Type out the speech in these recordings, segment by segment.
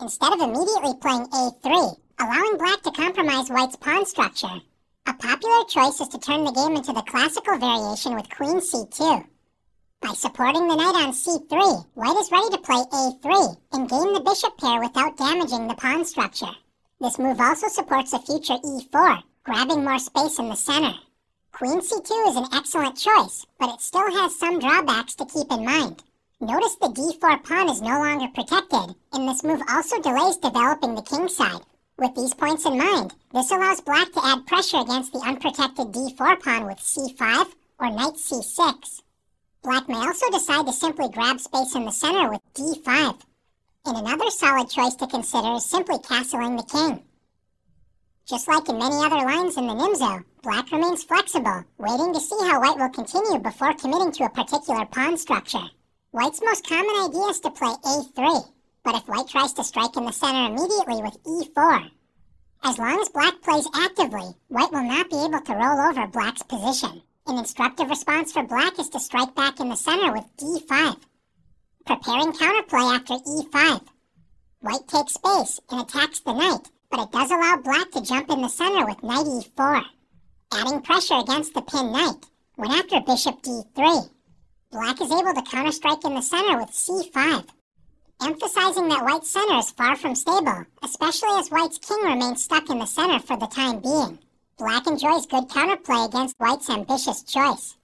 instead of immediately playing a3, allowing black to compromise white's pawn structure. A popular choice is to turn the game into the classical variation with queen c2. By supporting the knight on c3, white is ready to play a3 and gain the bishop pair without damaging the pawn structure. This move also supports a future e4, grabbing more space in the center. Queen c2 is an excellent choice, but it still has some drawbacks to keep in mind. Notice the d4 pawn is no longer protected, and this move also delays developing the king side. With these points in mind, this allows black to add pressure against the unprotected d4 pawn with c5 or knight c6. Black may also decide to simply grab space in the center with d5. And another solid choice to consider is simply castling the king. Just like in many other lines in the Nimzo, black remains flexible, waiting to see how white will continue before committing to a particular pawn structure. White's most common idea is to play a3, but if white tries to strike in the center immediately with e4, as long as black plays actively, white will not be able to roll over black's position. An instructive response for black is to strike back in the center with d5, preparing counterplay after e5. White takes space and attacks the knight, but it does allow black to jump in the center with knight e4, adding pressure against the pinned knight. When after bishop d3, black is able to counterstrike in the center with c5, emphasizing that white's center is far from stable, especially as white's king remains stuck in the center for the time being. Black enjoys good counterplay against white's ambitious choice.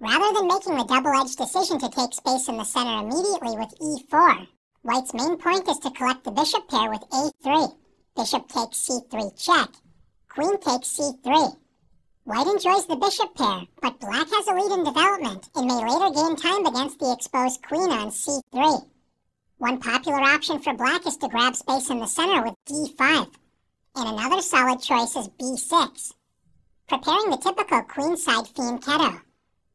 Rather than making the double-edged decision to take space in the center immediately with e4, white's main point is to collect the bishop pair with a3. Bishop takes c3 check. Queen takes c3. White enjoys the bishop pair, but black has a lead in development and may later gain time against the exposed queen on c3. One popular option for black is to grab space in the center with d5. And another solid choice is b6, preparing the typical queenside fianchetto.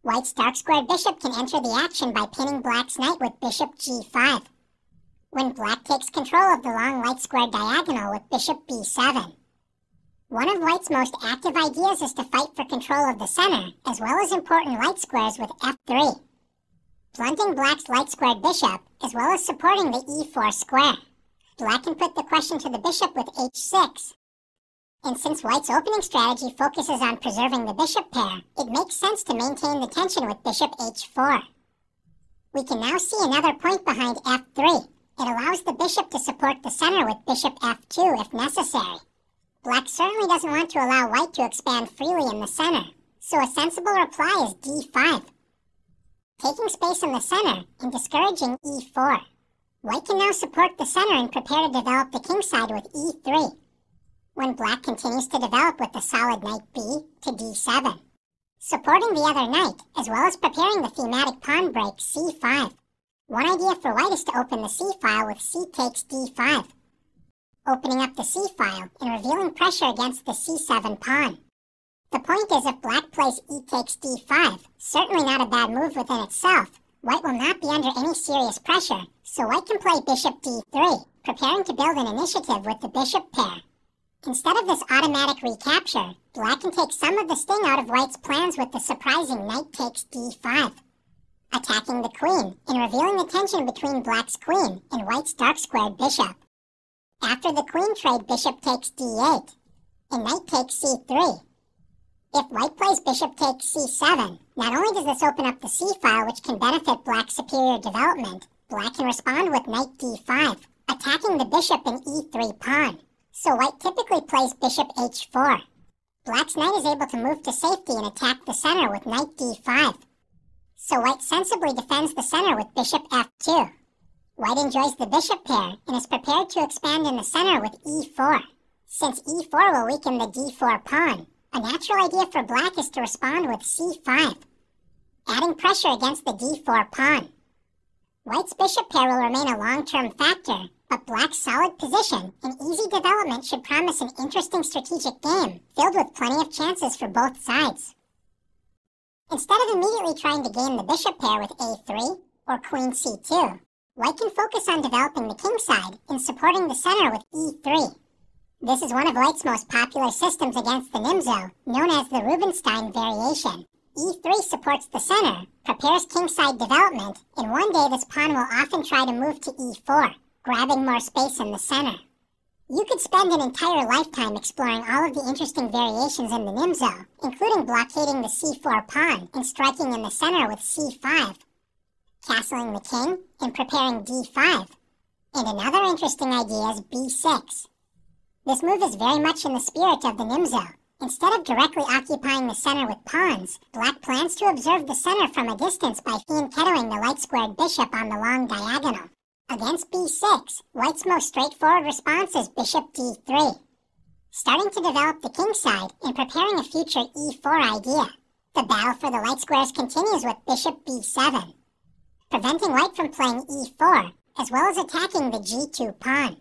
White's dark-squared bishop can enter the action by pinning black's knight with bishop g5, when black takes control of the long light-squared diagonal with bishop b7. One of white's most active ideas is to fight for control of the center, as well as important light squares with f3, blunting black's light-squared bishop, as well as supporting the e4 square. Black can put the question to the bishop with h6. And since white's opening strategy focuses on preserving the bishop pair, it makes sense to maintain the tension with bishop h4. We can now see another point behind f3. It allows the bishop to support the center with bishop f2 if necessary. Black certainly doesn't want to allow white to expand freely in the center, so a sensible reply is d5, taking space in the center and discouraging e4. White can now support the center and prepare to develop the kingside with e3, when black continues to develop with the solid knight b to d7, supporting the other knight, as well as preparing the thematic pawn break c5. One idea for white is to open the c-file with c takes d5, opening up the c-file and revealing pressure against the c7 pawn. The point is, if black plays e takes d5, certainly not a bad move within itself, white will not be under any serious pressure, so white can play bishop d3, preparing to build an initiative with the bishop pair. Instead of this automatic recapture, black can take some of the sting out of white's plans with the surprising knight takes d5, attacking the queen and revealing the tension between black's queen and white's dark-squared bishop. After the queen trade, bishop takes d8, and knight takes c3. If white plays bishop takes c7, not only does this open up the c-file, which can benefit black's superior development, black can respond with knight d5, attacking the bishop and e3 pawn. So white typically plays bishop h4. Black's knight is able to move to safety and attack the center with knight d5. So white sensibly defends the center with bishop f2. White enjoys the bishop pair and is prepared to expand in the center with e4. Since e4 will weaken the d4 pawn, a natural idea for black is to respond with c5, adding pressure against the d4 pawn. White's bishop pair will remain a long-term factor, but black's solid position and easy development should promise an interesting strategic game filled with plenty of chances for both sides. Instead of immediately trying to gain the bishop pair with a3 or queen c2, white can focus on developing the kingside and supporting the center with e3. This is one of white's most popular systems against the Nimzo, known as the Rubinstein variation. e3 supports the center, prepares kingside development, and one day this pawn will often try to move to e4, grabbing more space in the center. You could spend an entire lifetime exploring all of the interesting variations in the Nimzo, including blockading the c4 pawn and striking in the center with c5, castling the king and preparing d5, and another interesting idea is b6. This move is very much in the spirit of the Nimzo. Instead of directly occupying the center with pawns, black plans to observe the center from a distance by fianchettoing the light-squared bishop on the long diagonal. Against b6, white's most straightforward response is bishop d3. Starting to develop the king side and preparing a future e4 idea, the battle for the light squares continues with bishop b7, preventing white from playing e4, as well as attacking the g2 pawn.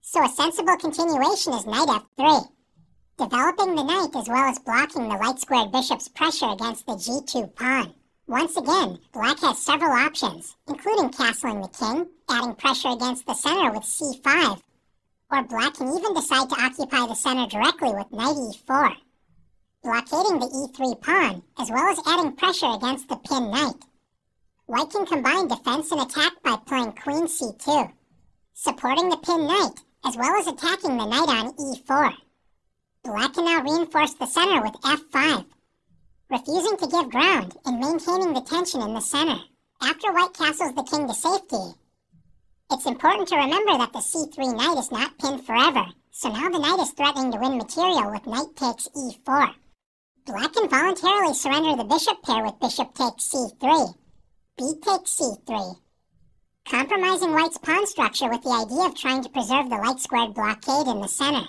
So a sensible continuation is knight f3. Developing the knight as well as blocking the light-squared bishop's pressure against the g2 pawn. Once again, black has several options, including castling the king, adding pressure against the center with c5, or black can even decide to occupy the center directly with knight e4, blockading the e3 pawn, as well as adding pressure against the pin knight. White can combine defense and attack by playing queen c2, supporting the pin knight, as well as attacking the knight on e4. Black can now reinforce the center with f5, refusing to give ground and maintaining the tension in the center. After white castles the king to safety, it's important to remember that the c3 knight is not pinned forever, so now the knight is threatening to win material with knight takes e4. Black can voluntarily surrender the bishop pair with bishop takes c3, b takes c3, compromising white's pawn structure with the idea of trying to preserve the light-squared blockade in the center.